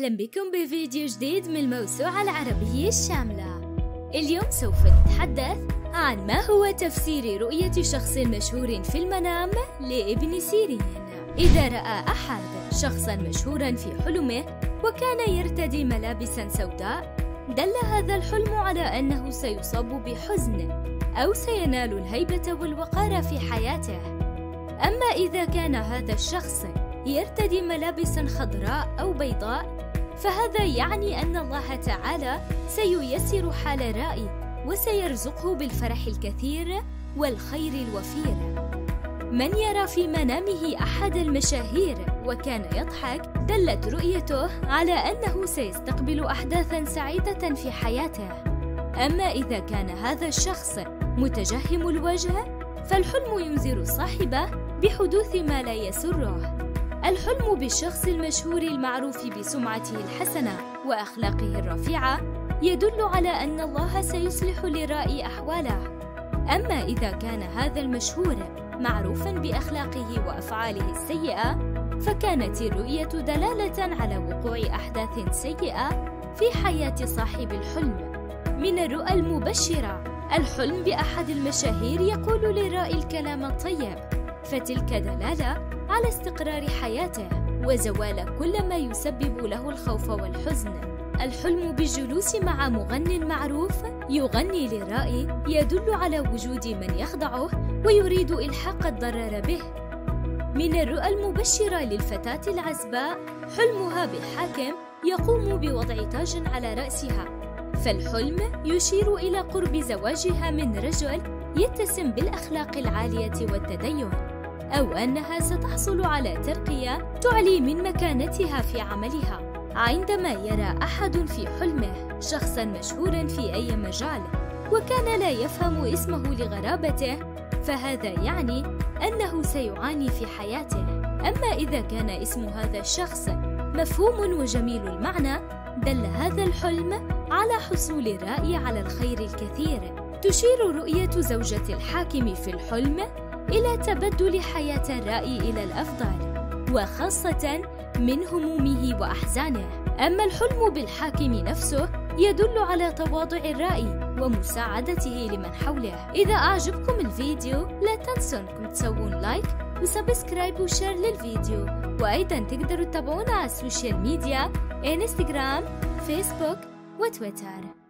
أهلا بكم بفيديو جديد من الموسوعة العربية الشاملة. اليوم سوف نتحدث عن ما هو تفسير رؤية شخص مشهور في المنام لابن سيرين. إذا رأى أحد شخصا مشهورا في حلمه وكان يرتدي ملابسا سوداء، دل هذا الحلم على أنه سيصاب بحزن أو سينال الهيبة والوقار في حياته. أما إذا كان هذا الشخص يرتدي ملابسا خضراء أو بيضاء، فهذا يعني أن الله تعالى سييسر حال رائه وسيرزقه بالفرح الكثير والخير الوفير. من يرى في منامه أحد المشاهير وكان يضحك، دلت رؤيته على أنه سيستقبل أحداثا سعيدة في حياته. أما إذا كان هذا الشخص متجهم الوجه، فالحلم ينذر صاحبه بحدوث ما لا يسره. الحلم بالشخص المشهور المعروف بسمعته الحسنة وأخلاقه الرفيعة يدل على أن الله سيصلح للرائي أحواله. أما إذا كان هذا المشهور معروفاً بأخلاقه وأفعاله السيئة، فكانت الرؤية دلالة على وقوع أحداث سيئة في حياة صاحب الحلم. من الرؤى المبشرة الحلم بأحد المشاهير يقول للرائي الكلام الطيب، فتلك دلالة على استقرار حياته وزوال كل ما يسبب له الخوف والحزن. الحلم بالجلوس مع مغنٍ معروف يغني للرائي يدل على وجود من يخدعه ويريد إلحاق الضرر به. من الرؤى المبشرة للفتاة العزباء حلمها بالحاكم يقوم بوضع تاج على رأسها، فالحلم يشير إلى قرب زواجها من رجل يتسم بالأخلاق العالية والتدين، أو أنها ستحصل على ترقية تعلي من مكانتها في عملها. عندما يرى أحد في حلمه شخصاً مشهوراً في أي مجال وكان لا يفهم اسمه لغرابته، فهذا يعني أنه سيعاني في حياته. أما إذا كان اسم هذا الشخص مفهوم وجميل المعنى، دل هذا الحلم على حصول الرأي على الخير الكثير. تشير رؤية زوجة الحاكم في الحلم إلى تبدل حياة الرائي إلى الأفضل، وخاصة من همومه وأحزانه. أما الحلم بالحاكم نفسه يدل على تواضع الرائي ومساعدته لمن حوله. إذا أعجبكم الفيديو لا تنسوا أنكم تسوون لايك وسبسكرايب وشير للفيديو، وأيضا تقدروا تتابعونا على السوشيال ميديا، انستغرام، فيسبوك وتويتر.